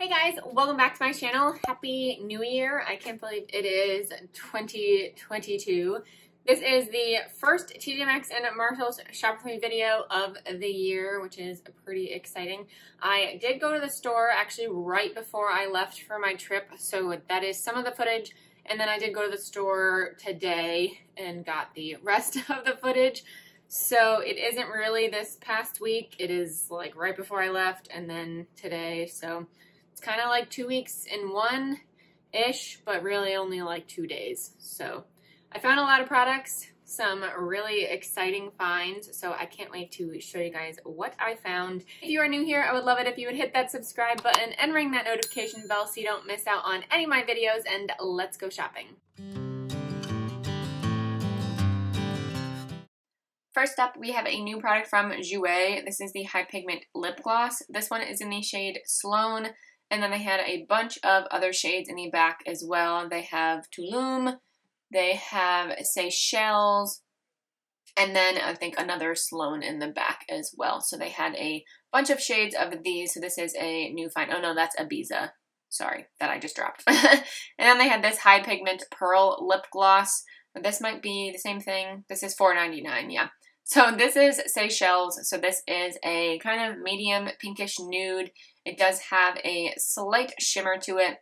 Hey guys, welcome back to my channel. Happy New Year. I can't believe it is 2022. This is the first TJ Maxx and Marshall's shop with me video of the year, which is pretty exciting. I did go to the store actually right before I left for my trip, so that is some of the footage. And then I did go to the store today and got the rest of the footage. So it isn't really this past week. It is like right before I left and then today, so it's kind of like 2 weeks in one-ish, but really only like 2 days. So I found a lot of products, some really exciting finds, so I can't wait to show you guys what I found. If you are new here, I would love it if you would hit that subscribe button and ring that notification bell so you don't miss out on any of my videos, and let's go shopping. First up, we have a new product from Jouer. This is the High Pigment Lip Gloss. This one is in the shade Sloan. And then they had a bunch of other shades in the back as well. They have Tulum, they have Seychelles, and then I think another Sloan in the back as well. So they had a bunch of shades of these. So this is a new find. Oh no, that's Ibiza. Sorry, that I just dropped. And then they had this High Pigment Pearl Lip Gloss. This might be the same thing. This is $4.99, yeah. So this is Seychelles. So this is a kind of medium pinkish nude. It does have a slight shimmer to it.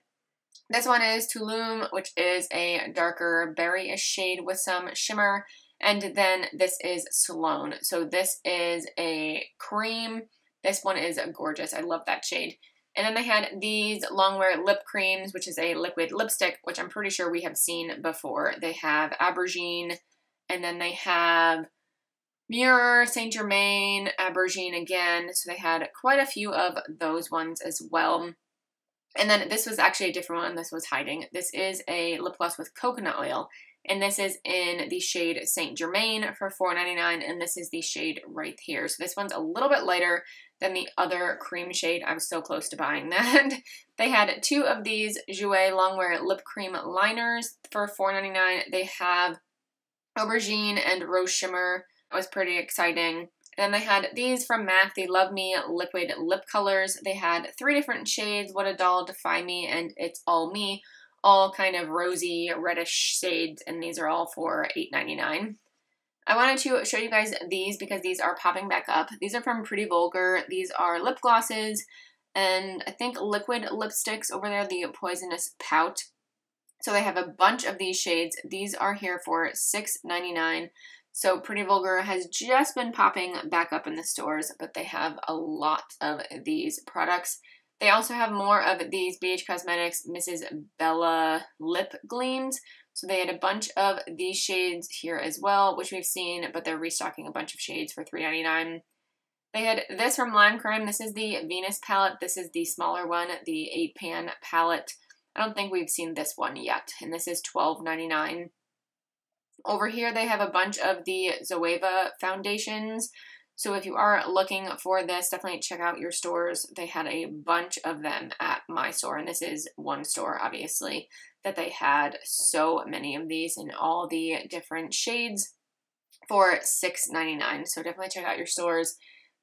This one is Tulum, which is a darker berry-ish shade with some shimmer. And then this is Sloan. So this is a cream. This one is gorgeous. I love that shade. And then they had these Longwear lip creams, which is a liquid lipstick, which I'm pretty sure we have seen before. They have Aubergine, and then they have Mirror, Saint Germain, Aubergine again. So they had quite a few of those ones as well. And then this was actually a different one. This was hiding. This is a lip gloss with coconut oil. And this is in the shade Saint Germain for $4.99. And this is the shade right here. So this one's a little bit lighter than the other cream shade. I was so close to buying that. They had two of these Jouer Longwear lip cream liners for $4.99. They have Aubergine and Rose Shimmer. That was pretty exciting. And then they had these from MAC, the Love Me Liquid Lip Colors. They had three different shades, What a Doll, Defy Me, and It's All Me. All kind of rosy, reddish shades, and these are all for $8.99. I wanted to show you guys these because these are popping back up. These are from Pretty Vulgar. These are lip glosses and I think liquid lipsticks over there, the Poisonous Pout. So they have a bunch of these shades. These are here for $6.99. So Pretty Vulgar has just been popping back up in the stores, but they have a lot of these products. They also have more of these BH Cosmetics Mrs. Bella Lip Gleams. So they had a bunch of these shades here as well, which we've seen, but they're restocking a bunch of shades for $3.99. They had this from Lime Crime. This is the Venus palette. This is the smaller one, the 8-pan palette. I don't think we've seen this one yet, and this is $12.99. Over here, they have a bunch of the Zoeva foundations. So if you are looking for this, definitely check out your stores. They had a bunch of them at my store, and this is one store, obviously, that they had so many of these in all the different shades for $6.99. So definitely check out your stores.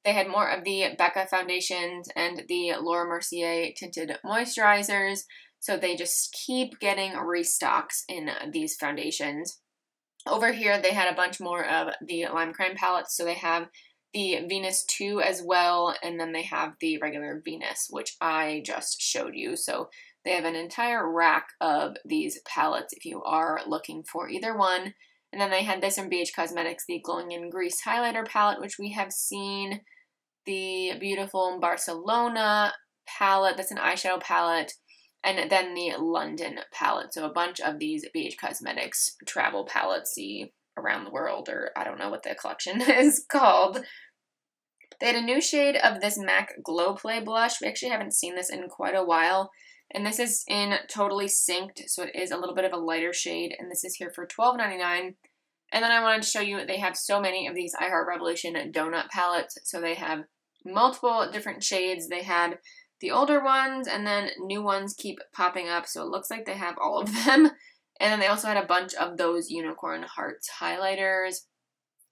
They had more of the Becca foundations and the Laura Mercier tinted moisturizers. So they just keep getting restocks in these foundations. Over here, they had a bunch more of the Lime Crime palettes. So they have the Venus 2 as well, and then they have the regular Venus, which I just showed you. So they have an entire rack of these palettes if you are looking for either one. And then they had this from BH Cosmetics, the Glowing in Grease Highlighter palette, which we have seen. The Beautiful Barcelona palette, that's an eyeshadow palette. And then the London palette. So a bunch of these BH Cosmetics travel palettes, the Around the World, or I don't know what the collection is called. They had a new shade of this MAC Glow Play blush. We actually haven't seen this in quite a while. And this is in Totally Synced, so it is a little bit of a lighter shade. And this is here for $12.99. And then I wanted to show you, they have so many of these I Heart Revolution donut palettes. So they have multiple different shades. They had the older ones, and then new ones keep popping up, so it looks like they have all of them. And then they also had a bunch of those Unicorn Hearts highlighters,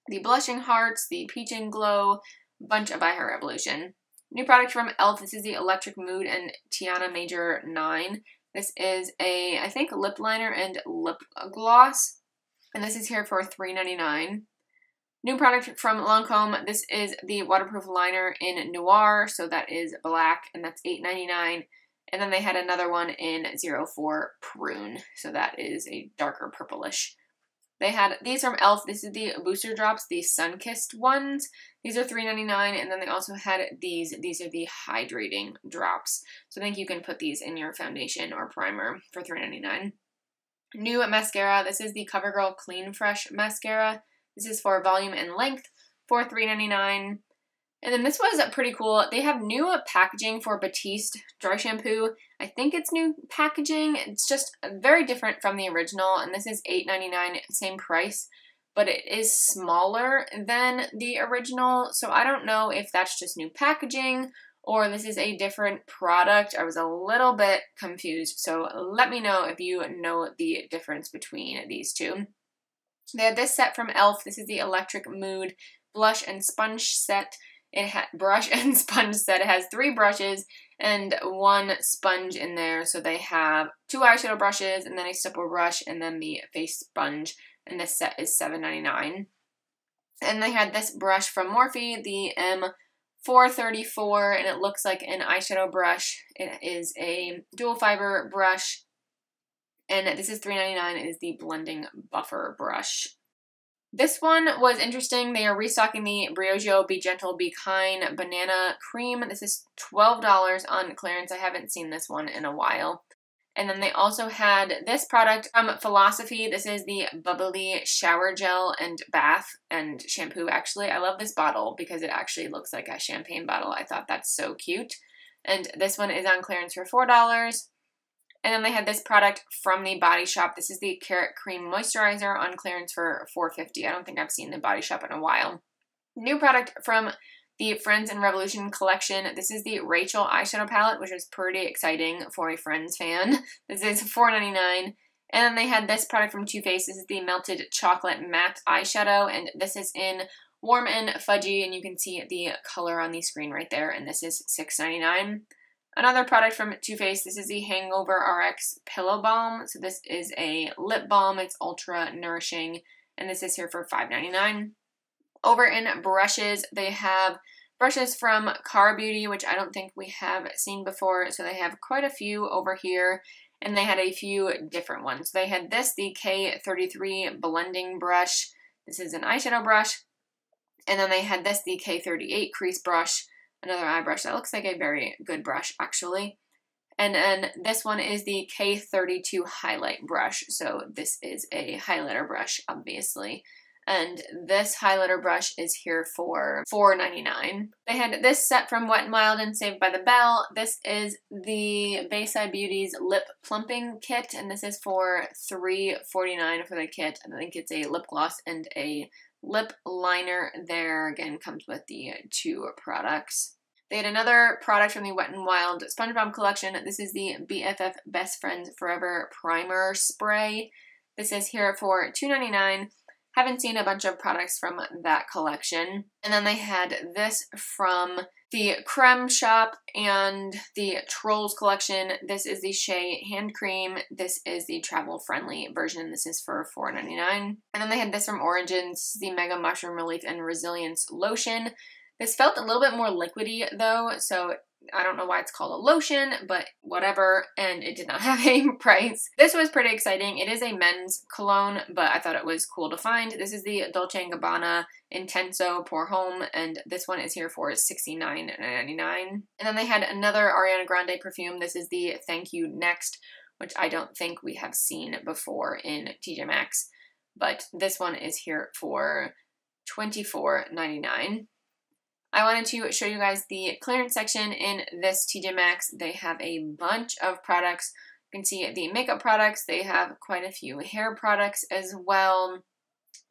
the Blushing Hearts, the Peach and Glow, bunch of I Heart Revolution. New product from e.l.f. This is the Electric Mood and Tiana Major 9. This is a, I think, lip liner and lip gloss. And this is here for $3.99. New product from Lancôme. This is the waterproof liner in Noir. So that is black, and that's $8.99. And then they had another one in 04 Prune. So that is a darker purplish. They had these from e.l.f. This is the Booster Drops, the Sunkissed ones. These are $3.99, and then they also had these. These are the Hydrating Drops. So I think you can put these in your foundation or primer for $3.99. New mascara. This is the CoverGirl Clean Fresh Mascara. This is for volume and length for $3.99. And then this was pretty cool. They have new packaging for Batiste Dry Shampoo. I think it's new packaging. It's just very different from the original. And this is $8.99, same price. But it is smaller than the original. So I don't know if that's just new packaging or this is a different product. I was a little bit confused. So let me know if you know the difference between these two. They had this set from e.l.f. This is the Electric Mood Blush and Sponge Set. It has 3 brushes and 1 sponge in there. So they have 2 eyeshadow brushes and then a stipple brush and then the face sponge. And this set is $7.99. And they had this brush from Morphe, the M434, and it looks like an eyeshadow brush. It is a dual fiber brush. And this is $3.99. It is the blending buffer brush. This one was interesting. They are restocking the Briogeo Be Gentle, Be Kind Banana Cream. This is $12 on clearance. I haven't seen this one in a while. And then they also had this product from Philosophy. This is the Bubbly Shower Gel and Bath and Shampoo, actually. I love this bottle because it actually looks like a champagne bottle. I thought that's so cute. And this one is on clearance for $4. And then they had this product from the Body Shop. This is the Carrot Cream Moisturizer on clearance for $4.50. I don't think I've seen the Body Shop in a while. New product from the Friends and Revolution collection. This is the Rachel eyeshadow palette, which is pretty exciting for a Friends fan. This is $4.99. And then they had this product from Too Faced. This is the Melted Chocolate Matte Eyeshadow. And this is in Warm and Fudgy. And you can see the color on the screen right there. And this is $6.99. Another product from Too Faced, this is the Hangover RX Pillow Balm. So this is a lip balm. It's ultra nourishing. And this is here for $5.99. Over in brushes, they have brushes from Car Beauty, which I don't think we have seen before. So they have quite a few over here. And they had a few different ones. They had this, the K33 Blending Brush. This is an eyeshadow brush. And then they had this, the K38 Crease Brush. Another eye brush that looks like a very good brush, actually. And then this one is the K32 highlight brush. So this is a highlighter brush, obviously. And this highlighter brush is here for $4.99. They had this set from Wet n' Wild and Saved by the Bell. This is the Bayside Beauty's Lip Plumping Kit. And this is for $3.49 for the kit. I think it's a lip gloss and a lip liner there. Again, comes with the 2 products. They had another product from the Wet n' Wild SpongeBob collection. This is the BFF Best Friends Forever Primer Spray. This is here for $2.99. Haven't seen a bunch of products from that collection. And then they had this from the Creme Shop and the Trolls collection. This is the Shea Hand Cream. This is the travel-friendly version. This is for $4.99. And then they had this from Origins, the Mega Mushroom Relief and Resilience Lotion. This felt a little bit more liquidy, though, so I don't know why it's called a lotion, but whatever, and it did not have a price. This was pretty exciting. It is a men's cologne, but I thought it was cool to find. This is the Dolce & Gabbana Intenso Pour Homme, and this one is here for $69.99. And then they had another Ariana Grande perfume. This is the Thank You Next, which I don't think we have seen before in TJ Maxx, but this one is here for $24.99. I wanted to show you guys the clearance section in this TJ Maxx. They have a bunch of products. You can see the makeup products. They have quite a few hair products as well.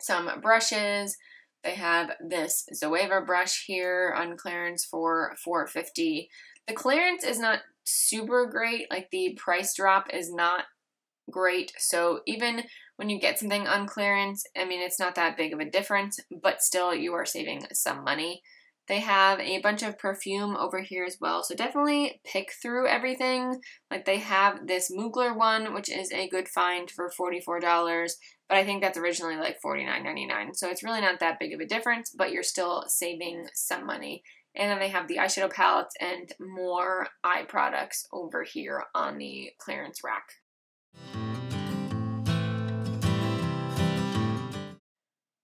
Some brushes. They have this Zoeva brush here on clearance for $4.50. The clearance is not super great. Like, the price drop is not great. So even when you get something on clearance, I mean, it's not that big of a difference, but still you are saving some money. They have a bunch of perfume over here as well, so definitely pick through everything. Like, they have this Mugler one, which is a good find for $44, but I think that's originally like $49.99, so it's really not that big of a difference, but you're still saving some money. And then they have the eyeshadow palettes and more eye products over here on the clearance rack.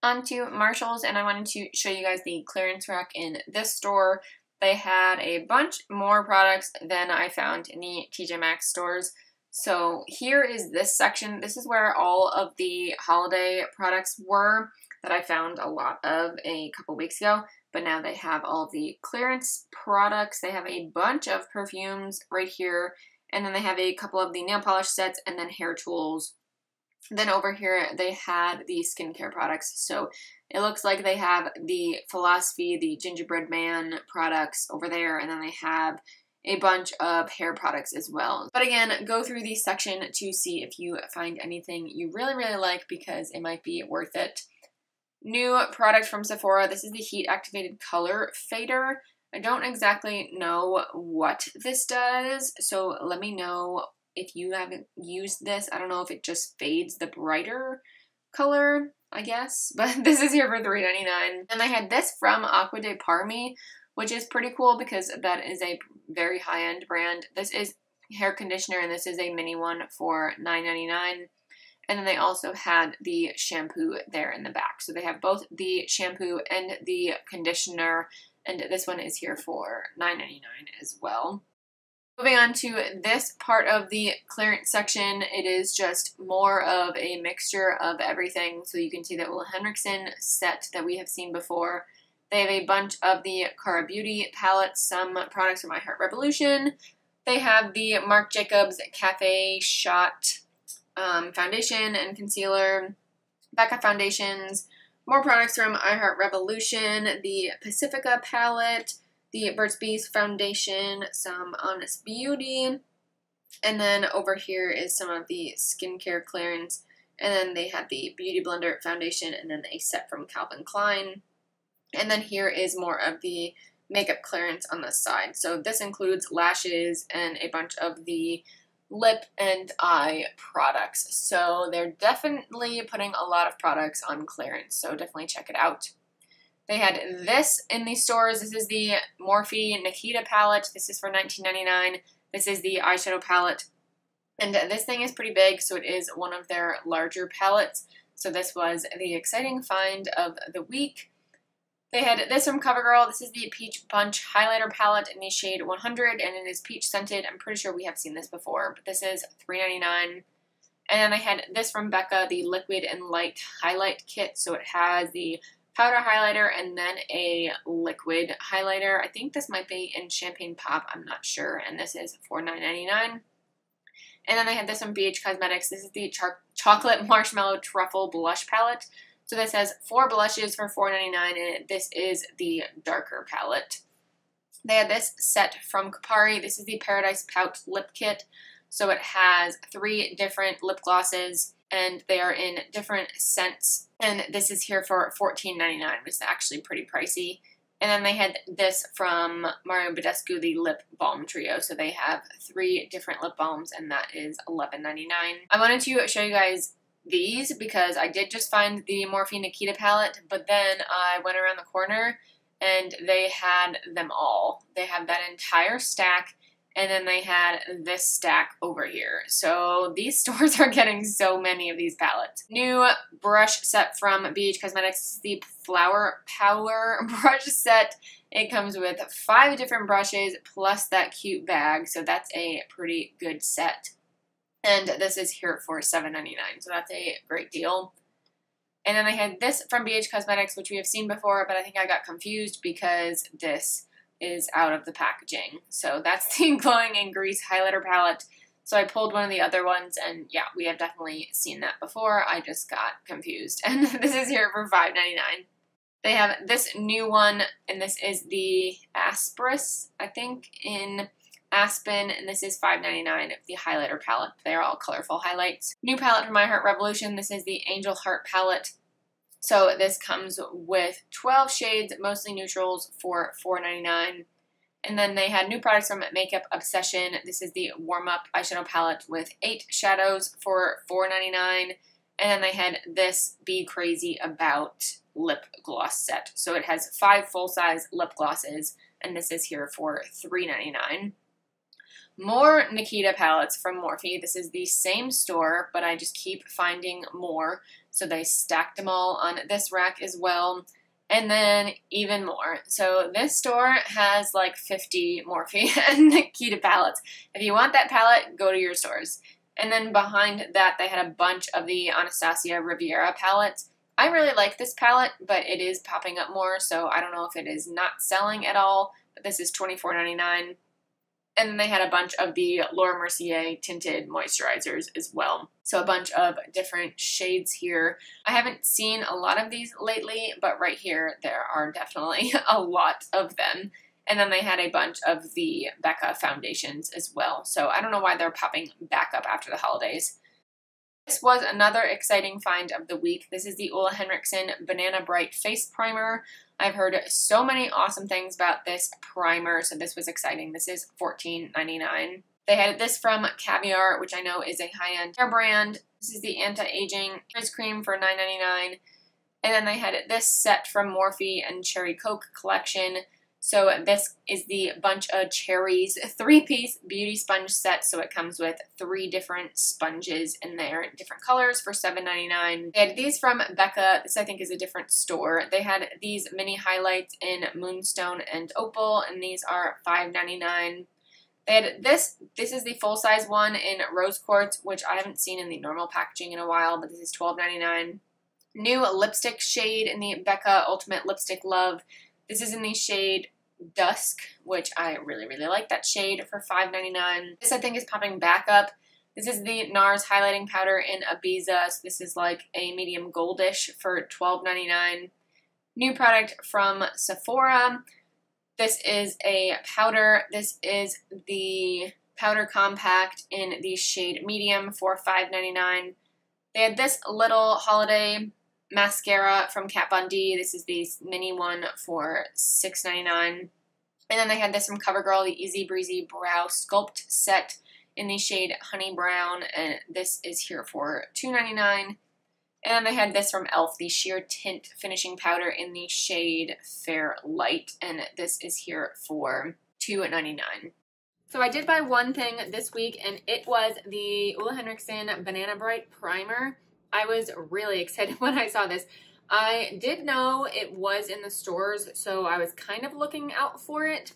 On to Marshall's, and I wanted to show you guys the clearance rack in this store. They had a bunch more products than I found in the TJ Maxx stores. So here is this section. This is where all of the holiday products were that I found a lot of a couple weeks ago. But now they have all the clearance products. They have a bunch of perfumes right here. And then they have a couple of the nail polish sets and then hair tools. Then over here, they had the skincare products. So it looks like they have the Philosophy, the Gingerbread Man products over there. And then they have a bunch of hair products as well. But again, go through the section to see if you find anything you really, really like, because it might be worth it. New product from Sephora. This is the Heat Activated Color Fader. I don't exactly know what this does, so let me know if you haven't used this. I don't know if it just fades the brighter color, I guess. But this is here for $3.99. And I had this from Aqua De Parmi, which is pretty cool because that is a very high-end brand. This is hair conditioner, and this is a mini one for $9.99. And then they also had the shampoo there in the back. So they have both the shampoo and the conditioner. And this one is here for $9.99 as well. Moving on to this part of the clearance section, it is just more of a mixture of everything. So you can see that Ole Henriksen set that we have seen before. They have a bunch of the Car Beauty palettes, some products from I Heart Revolution. They have the Marc Jacobs Cafe Shot foundation and concealer, Becca foundations, more products from I Heart Revolution, the Pacifica palette, the Burt's Bees foundation, some Honest Beauty, and then over here is some of the skincare clearance, and then they had the Beauty Blender foundation, and then a set from Calvin Klein, and then here is more of the makeup clearance on the side. So this includes lashes and a bunch of the lip and eye products. So they're definitely putting a lot of products on clearance, so definitely check it out. They had this in the stores. This is the Morphe Nikita palette. This is for $19.99. This is the eyeshadow palette. And this thing is pretty big, so it is one of their larger palettes. So this was the exciting find of the week. They had this from CoverGirl. This is the Peach Punch Highlighter Palette in the shade 100, and it is peach scented. I'm pretty sure we have seen this before, but this is $3.99. And then I had this from Becca, the Liquid and Light Highlight Kit. So it has the powder highlighter and then a liquid highlighter. I think this might be in Champagne Pop. I'm not sure. And this is $49.99. And then I had this from BH Cosmetics. This is the Chocolate Marshmallow Truffle Blush Palette. So this has 4 blushes for $4.99, and this is the darker palette. They had this set from Campari. This is the Paradise Pout Lip Kit. So it has 3 different lip glosses, and they are in different scents. And this is here for $14.99, which is actually pretty pricey. And then they had this from Mario Badescu, the Lip Balm Trio. So they have 3 different lip balms, and that is $11.99. I wanted to show you guys these because I did just find the Morphe Nikita palette, but then I went around the corner and they had them all. They have that entire stack, and then they had this stack over here. So these stores are getting so many of these palettes. New brush set from BH Cosmetics, the Flower Power brush set. It comes with 5 different brushes plus that cute bag, so that's a pretty good set. And this is here for $7.99, so that's a great deal. And then I had this from BH Cosmetics, which we have seen before, but I think I got confused because this is out of the packaging. So that's the Glowing in Grease Highlighter Palette. So I pulled one of the other ones, and yeah, we have definitely seen that before. I just got confused. And this is here for $5.99. They have this new one, and this is the Aspris, I think, in Aspen, and this is $5.99 of the highlighter palette. They're all colorful highlights. New palette from My Heart Revolution. This is the Angel Heart palette. So this comes with 12 shades, mostly neutrals, for $4.99. And then they had new products from Makeup Obsession. This is the Warm Up eyeshadow palette with 8 shadows for $4.99. And then they had this Be Crazy About lip gloss set. So it has 5 full-size lip glosses, and this is here for $3.99. More Nikita palettes from Morphe. This is the same store, but I just keep finding more. So they stacked them all on this rack as well. And then even more. So this store has like 50 Morphe and Nikita palettes. If you want that palette, go to your stores. And then behind that, they had a bunch of the Anastasia Riviera palettes. I really like this palette, but it is popping up more, so I don't know if it is not selling at all. But this is $24.99. And then they had a bunch of the Laura Mercier tinted moisturizers as well. So a bunch of different shades here. I haven't seen a lot of these lately, but right here there are definitely a lot of them. And then they had a bunch of the Becca foundations as well. So I don't know why they're popping back up after the holidays. This was another exciting find of the week. This is the Ole Henriksen Banana Bright Face Primer. I've heard so many awesome things about this primer, so this was exciting. This is $14.99. They had this from Caviar, which I know is a high-end hair brand. This is the Anti-Aging Frizz Cream for $9.99. And then they had this set from Morphe and Cherry Coke Collection. So this is the Bunch of Cherries 3-piece beauty sponge set. So it comes with 3 different sponges in there, different colors, for $7.99. They had these from Becca. This I think is a different store. They had these mini highlights in Moonstone and Opal, and these are $5.99. They had this. This is the full-size one in Rose Quartz, which I haven't seen in the normal packaging in a while, but this is $12.99. New lipstick shade in the Becca Ultimate Lipstick Love. This is in the shade Dusk, which I really like that shade, for $5.99. This I think is popping back up. This is the NARS highlighting powder in Ibiza. So this is like a medium goldish for $12.99. New product from Sephora. This is a powder. This is the powder compact in the shade medium for $5.99. They had this little holiday mascara from Kat Von D. This is the mini one for $6.99. And then they had this from CoverGirl, the Easy Breezy Brow Sculpt Set in the shade Honey Brown, and this is here for $2.99. And then they had this from e.l.f., the Sheer Tint Finishing Powder in the shade Fair Light, and this is here for $2.99. So I did buy one thing this week, and it was the Ole Henriksen Banana Bright Primer. I was really excited when I saw this. I did know it was in the stores, so I was kind of looking out for it,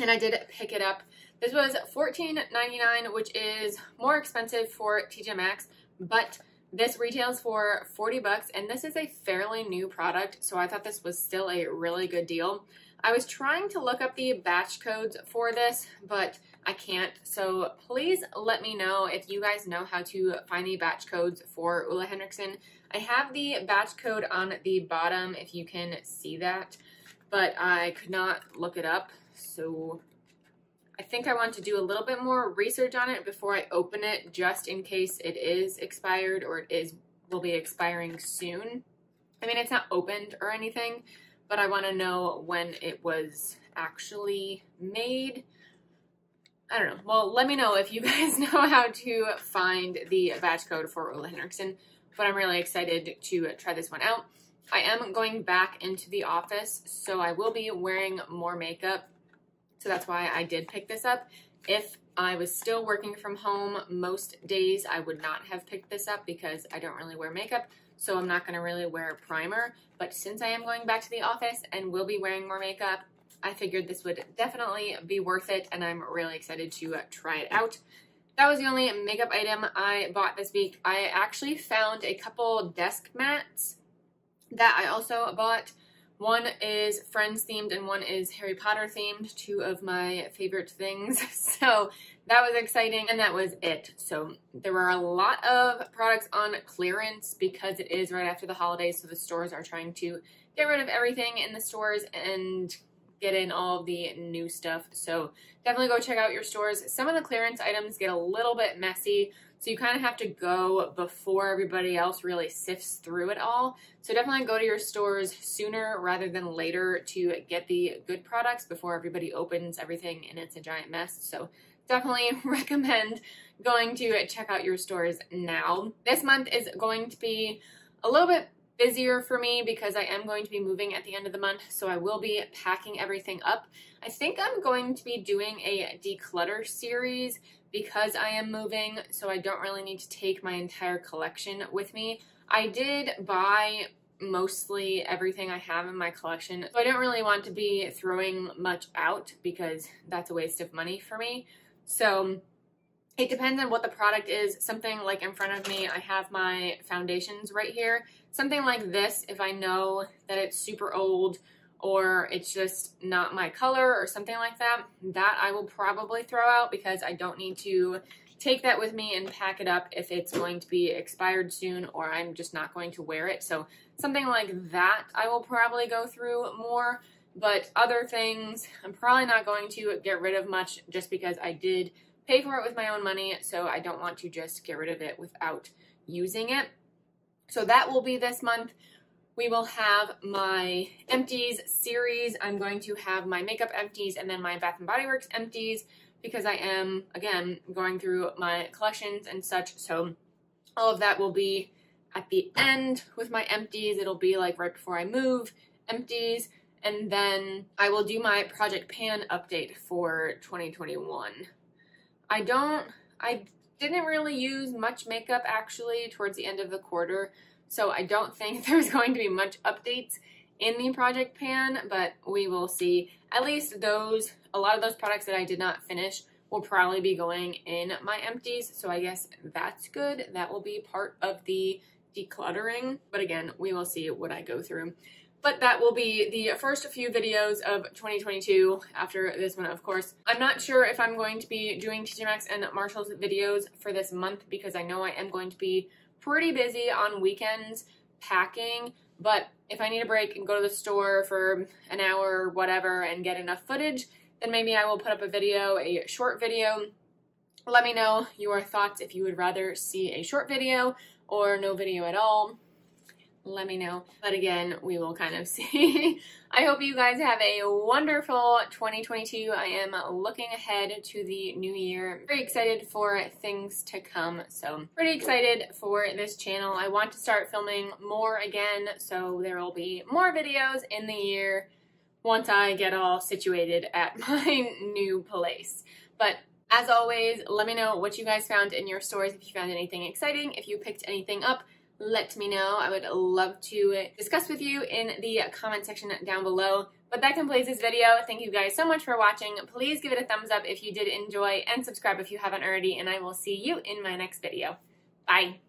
and I did pick it up. This was $14.99, which is more expensive for TJ Maxx, but this retails for $40, and this is a fairly new product, so I thought this was still a really good deal. I was trying to look up the batch codes for this, but I can't, so please let me know if you guys know how to find the batch codes for Ole Henriksen. I have the batch code on the bottom if you can see that, but I could not look it up, so I think I want to do a little bit more research on it before I open it, just in case it is expired or will be expiring soon. I mean, it's not opened or anything, but I want to know when it was actually made. I don't know. Well, let me know if you guys know how to find the batch code for Ole Henriksen, but I'm really excited to try this one out. I am going back into the office, so I will be wearing more makeup, so that's why I did pick this up. If I was still working from home most days, I would not have picked this up because I don't really wear makeup, so I'm not going to really wear a primer, but since I am going back to the office and will be wearing more makeup, I figured this would definitely be worth it, and I'm really excited to try it out. That was the only makeup item I bought this week. I actually found a couple desk mats that I also bought. One is Friends themed and one is Harry Potter themed, two of my favorite things. So that was exciting, and that was it. So there were a lot of products on clearance because it is right after the holidays, so the stores are trying to get rid of everything in the stores and get in all of the new stuff. So definitely go check out your stores. Some of the clearance items get a little bit messy, so you kind of have to go before everybody else really sifts through it all. So definitely go to your stores sooner rather than later to get the good products before everybody opens everything and it's a giant mess. So definitely recommend going to check out your stores now. This month is going to be a little bit busier for me because I am going to be moving at the end of the month, so I will be packing everything up. I think I'm going to be doing a declutter series because I am moving, so I don't really need to take my entire collection with me. I did buy mostly everything I have in my collection, so I don't really want to be throwing much out because that's a waste of money for me. So it depends on what the product is. Something like in front of me, I have my foundations right here. Something like this, if I know that it's super old or it's just not my color or something like that, that I will probably throw out because I don't need to take that with me and pack it up if it's going to be expired soon or I'm just not going to wear it. So something like that I will probably go through more, but other things I'm probably not going to get rid of much just because I did pay for it with my own money, so I don't want to just get rid of it without using it. So that will be this month. We will have my empties series. I'm going to have my makeup empties and then my Bath & Body Works empties because I am, again, going through my collections and such. So all of that will be at the end with my empties. It'll be like right before I move, empties. And then I will do my Project Pan update for 2021. I didn't really use much makeup actually towards the end of the quarter, so I don't think there's going to be much updates in the Project Pan, but we will see. At least a lot of those products that I did not finish will probably be going in my empties, so I guess that's good. That will be part of the decluttering, but again, we will see what I go through. But that will be the first few videos of 2022 after this one, of course. I'm not sure if I'm going to be doing TJ Maxx and Marshall's videos for this month because I know I am going to be pretty busy on weekends packing. But if I need a break and go to the store for an hour or whatever and get enough footage, then maybe I will put up a video, a short video. Let me know your thoughts if you would rather see a short video or no video at all. Let me know. But again, we will kind of see. I hope you guys have a wonderful 2022. I am looking ahead to the new year. Very excited for things to come. So pretty excited for this channel. I want to start filming more again, so there will be more videos in the year once I get all situated at my new place. But as always, let me know what you guys found in your stores. If you found anything exciting, if you picked anything up, let me know. I would love to discuss with you in the comment section down below. But that completes this video. Thank you guys so much for watching. Please give it a thumbs up if you did enjoy and subscribe if you haven't already. And I will see you in my next video. Bye.